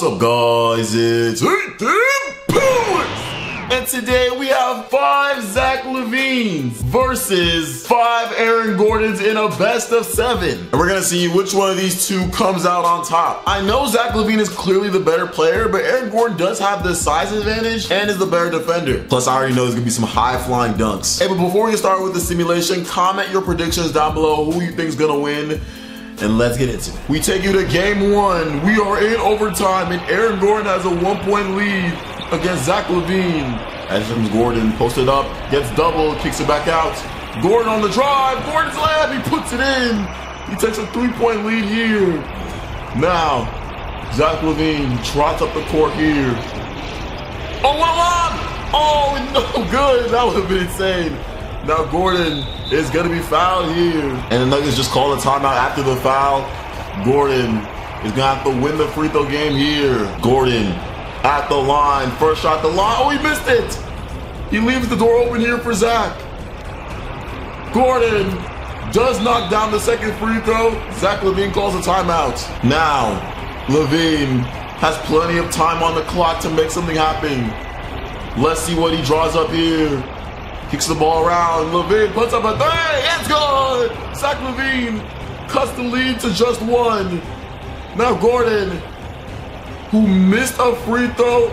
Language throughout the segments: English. What's up, guys? It's Ethan Powers! And today we have 5 Zach LaVines versus 5 Aaron Gordons in a best of 7. And we're gonna see which one of these two comes out on top. I know Zach LaVine is clearly the better player, but Aaron Gordon does have the size advantage and is the better defender. Plus, I already know there's gonna be some high-flying dunks. Hey, but before we start with the simulation, comment your predictions down below who you think's gonna win. And let's get into it. We take you to game 1. We are in overtime, and Aaron Gordon has a 1-point lead against Zach LaVine. As Jim Gordon posts it up, gets doubled, kicks it back out. Gordon on the drive. Gordon's lab. He puts it in. He takes a 3-point lead here. Now, Zach LaVine trots up the court here. Oh, what a lob! Oh, no good. That would have been insane. Now Gordon is gonna be fouled here. And the Nuggets just call a timeout after the foul. Gordon is gonna have to win the free throw game here. Gordon at the line, first shot at the line. Oh, he missed it. He leaves the door open here for Zach. Gordon does knock down the second free throw. Zach LaVine calls a timeout. Now, LaVine has plenty of time on the clock to make something happen. Let's see what he draws up here. Kicks the ball around. LaVine puts up a three. It's good. Zach LaVine cuts the lead to just 1. Now Gordon, who missed a free throw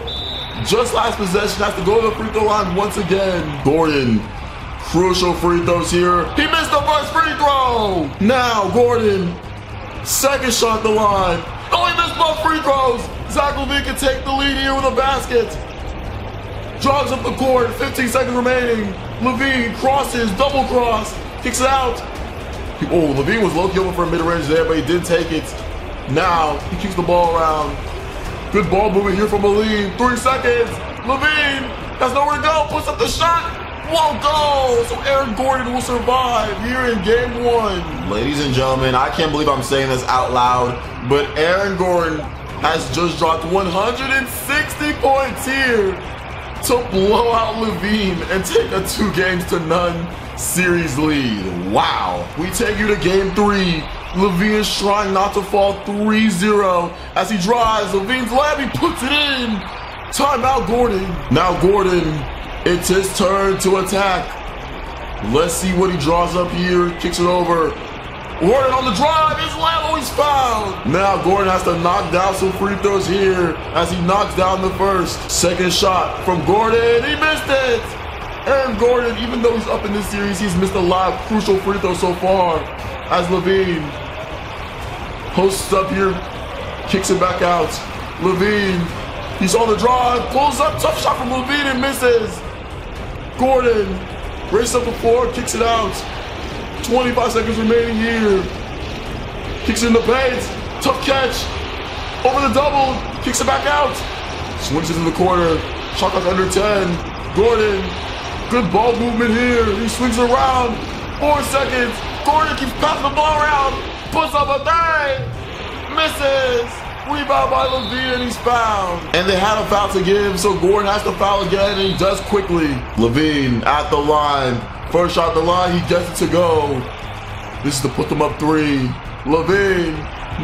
just last possession, has to go to the free throw line once again. Gordon, crucial free throws here. He missed the first free throw. Now Gordon, second shot at the line. Oh, he missed both free throws. Zach LaVine can take the lead here with a basket. Jogs up the court, 15 seconds remaining. LaVine crosses, double cross, kicks it out. Oh, LaVine was low-key open for a mid-range there, but he didn't take it. Now, he keeps the ball around. Good ball movement here from LaVine. 3 seconds. LaVine has nowhere to go, puts up the shot. Won't go. So Aaron Gordon will survive here in game 1. Ladies and gentlemen, I can't believe I'm saying this out loud, but Aaron Gordon has just dropped 160 points here to blow out LaVine and take a 2-game-to-none series lead. Wow. We take you to game 3. LaVine is trying not to fall 3-0. As he drives, LaVine's lab, he puts it in. Timeout, Gordon. Now Gordon, it's his turn to attack. Let's see what he draws up here. Kicks it over. Gordon on the drive, his lab always fouled. Now Gordon has to knock down some free throws here as he knocks down the first. Second shot from Gordon, he missed it. Aaron Gordon, even though he's up in this series, he's missed a lot of crucial free throws so far. As LaVine posts up here, kicks it back out. LaVine, he's on the drive, pulls up, tough shot from LaVine and misses. Gordon races up the floor, kicks it out. 25 seconds remaining here. Kicks it in the paint. Tough catch. Over the double. Kicks it back out. Swings into the corner. Shot clock under 10. Gordon. Good ball movement here. He swings around. 4 seconds. Gordon keeps passing the ball around. Puts up a three. Misses. Rebound by LaVine and he's fouled. And they had a foul to give, so Gordon has to foul again, and he does quickly. LaVine at the line. First shot at the line, he gets it to go. This is to put them up 3. LaVine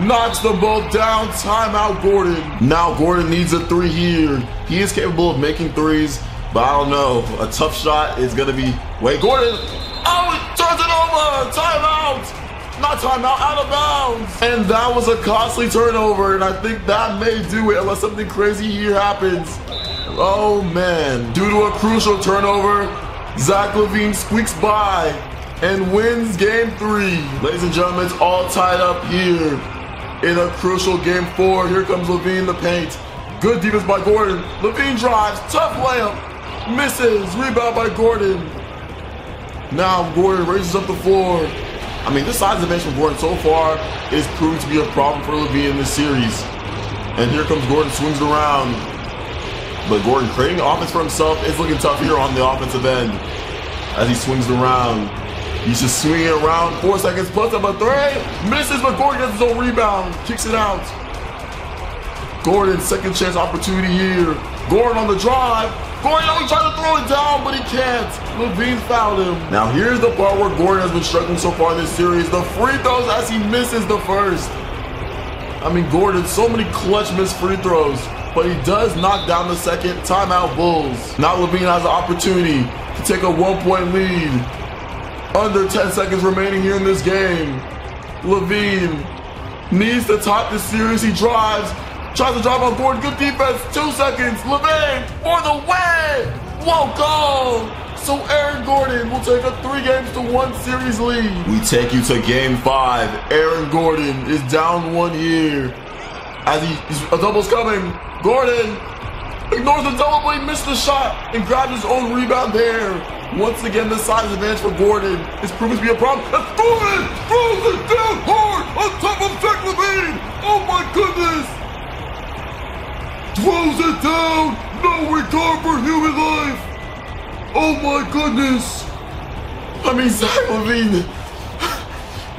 knocks them both down. Timeout, Gordon. Now Gordon needs a 3 here. He is capable of making 3s, but I don't know. A tough shot is gonna be, wait, Gordon. Oh, he turns it over. Timeout. Not timeout, out of bounds. And that was a costly turnover, and I think that may do it unless something crazy here happens. Oh man, due to a crucial turnover, Zach LaVine squeaks by and wins game 3. Ladies and gentlemen, it's all tied up here in a crucial game 4. Here comes LaVine in the paint. Good defense by Gordon. LaVine drives, tough layup, misses, rebound by Gordon. Now Gordon raises up the floor. I mean, this size advantage from Gordon so far is proving to be a problem for LaVine in this series. And here comes Gordon, swings around. But Gordon creating the offense for himself is looking tough here on the offensive end. As he swings around, he's just swinging around. 4 seconds, puts up a three, misses, but Gordon gets his own rebound, kicks it out. Gordon, second chance opportunity here. Gordon on the drive. Gordon only tried to throw it down, but he can't. LaVine fouled him. Now here's the part where Gordon has been struggling so far in this series. The free throws as he misses the first. I mean, Gordon, so many clutch missed free throws, but he does knock down the second. Timeout, Bulls. Now LaVine has an opportunity to take a one-point lead. Under 10 seconds remaining here in this game. LaVine needs to top this series. He drives, tries to drive on Gordon. Good defense. 2 seconds. LaVine for the win. Whoa, goal. So Aaron Gordon will take a 3-1 series lead. We take you to game 5. Aaron Gordon is down 1 year. As a double's coming. Gordon ignores the double, but he missed the shot and grabs his own rebound there. Once again, the size advantage for Gordon is proven to be a problem. And Gordon throws it down hard on top of Zach LaVine. Oh my goodness. Throws it down. No regard for human life. Oh my goodness! I mean, Zach LaVine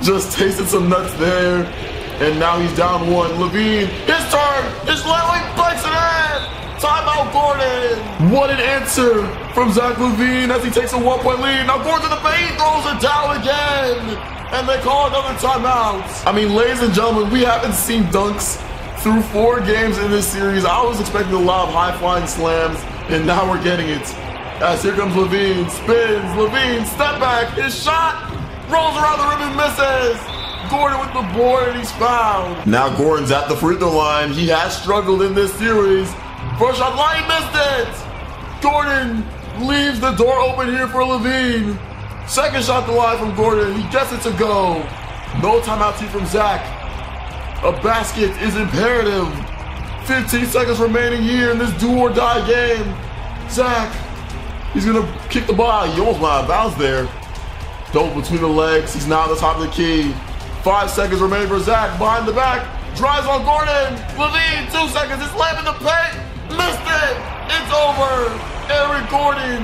just tasted some nuts there, and now he's down 1. LaVine, his turn, his lightweight bites it in! Timeout, Gordon! What an answer from Zach LaVine as he takes a 1-point lead. Now Gordon to the paint, throws it down again, and they call another timeout. I mean, ladies and gentlemen, we haven't seen dunks through 4 games in this series. I was expecting a lot of high-flying slams, and now we're getting it. As here comes LaVine, spins, LaVine, step back, his shot, rolls around the rim and misses. Gordon with the board and he's fouled. Now Gordon's at the free throw line. He has struggled in this series. First shot, line missed it. Gordon leaves the door open here for LaVine. Second shot to line from Gordon, he gets it to go. No timeout tee from Zach. A basket is imperative. 15 seconds remaining here in this do or die game. Zach. He's gonna kick the ball. He almost went out of bounds there. Dope between the legs. He's now at the top of the key. 5 seconds remaining for Zach. Behind the back. Drives on Gordon. LaVine, 2 seconds. It's landing the paint. Missed it. It's over. Aaron Gordon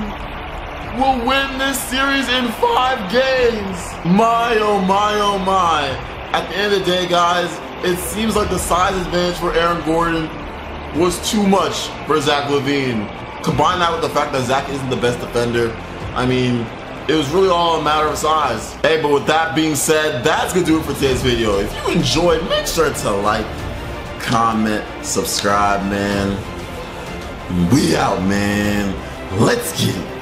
will win this series in 5 games. My, oh my, oh my. At the end of the day, guys, it seems like the size advantage for Aaron Gordon was too much for Zach LaVine. Combine that with the fact that Zach isn't the best defender. I mean, it was really all a matter of size. Hey, but with that being said, that's gonna do it for today's video. If you enjoyed, make sure to like, comment, subscribe, man. We out, man. Let's get it.